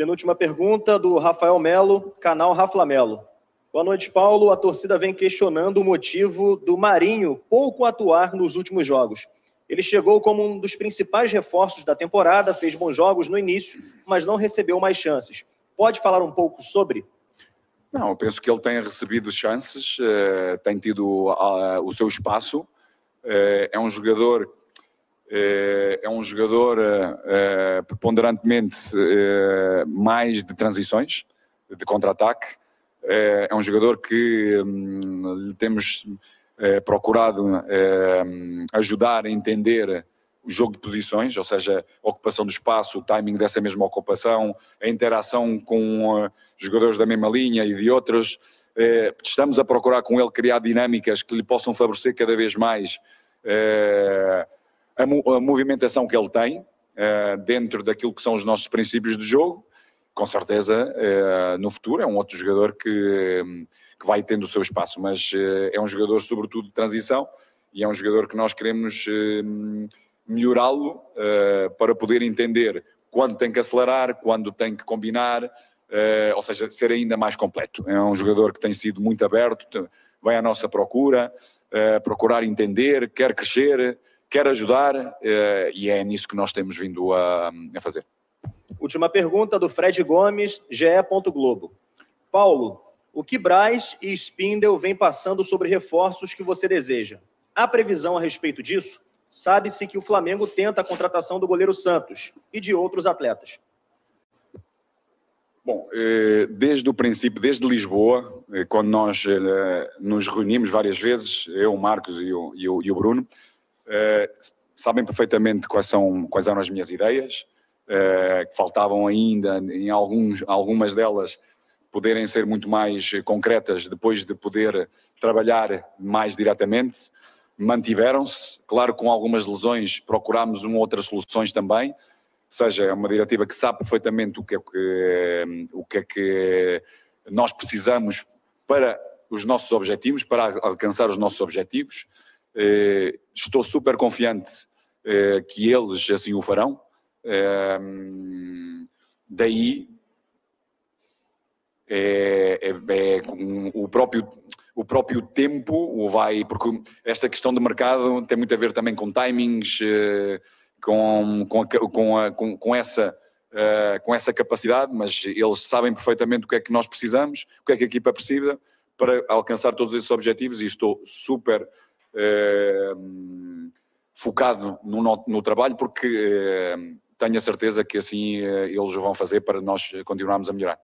Penúltima pergunta do Rafael Melo, canal Raflamelo. Boa noite, Paulo. A torcida vem questionando o motivo do Marinho pouco atuar nos últimos jogos. Ele chegou como um dos principais reforços da temporada, fez bons jogos no início, mas não recebeu mais chances. Pode falar um pouco sobre? Não, eu penso que ele tem recebido chances, tem tido o seu espaço. É um jogador preponderantemente mais de transições, de contra-ataque. É um jogador que temos procurado ajudar a entender o jogo de posições, ou seja, a ocupação do espaço, o timing dessa mesma ocupação, a interação com jogadores da mesma linha e de outros. Estamos a procurar com ele criar dinâmicas que lhe possam favorecer cada vez mais a movimentação que ele tem dentro daquilo que são os nossos princípios de jogo. Com certeza, no futuro, é um outro jogador que vai tendo o seu espaço, mas é um jogador, sobretudo, de transição, e é um jogador que nós queremos melhorá-lo para poder entender quando tem que acelerar, quando tem que combinar, ou seja, ser ainda mais completo. É um jogador que tem sido muito aberto, vai à nossa procura, procurar entender, quer crescer, quer ajudar, e é nisso que nós temos vindo a fazer. Última pergunta do Fred Gomes, ge.globo. Paulo, o que Braz e Spindel vem passando sobre reforços que você deseja? Há previsão a respeito disso? Sabe-se que o Flamengo tenta a contratação do goleiro Santos e de outros atletas. Bom, desde o princípio, desde Lisboa, quando nós nos reunimos várias vezes, eu, o Marcos e o Bruno, sabem perfeitamente quais são as minhas ideias, que faltavam ainda em algumas delas poderem ser muito mais concretas depois de poder trabalhar mais diretamente. Mantiveram-se, claro, com algumas lesões procurámos outras soluções também, ou seja, é uma diretiva que sabe perfeitamente o que é que nós precisamos para os nossos objetivos, para alcançar os nossos objetivos. Estou super confiante que eles assim o farão. Daí o próprio tempo porque esta questão de mercado tem muito a ver também com timings, com essa capacidade, mas eles sabem perfeitamente o que é que nós precisamos, o que é que a equipa precisa para alcançar todos esses objetivos, e estou super focado no trabalho, porque tenho a certeza que assim eles o vão fazer para nós continuarmos a melhorar.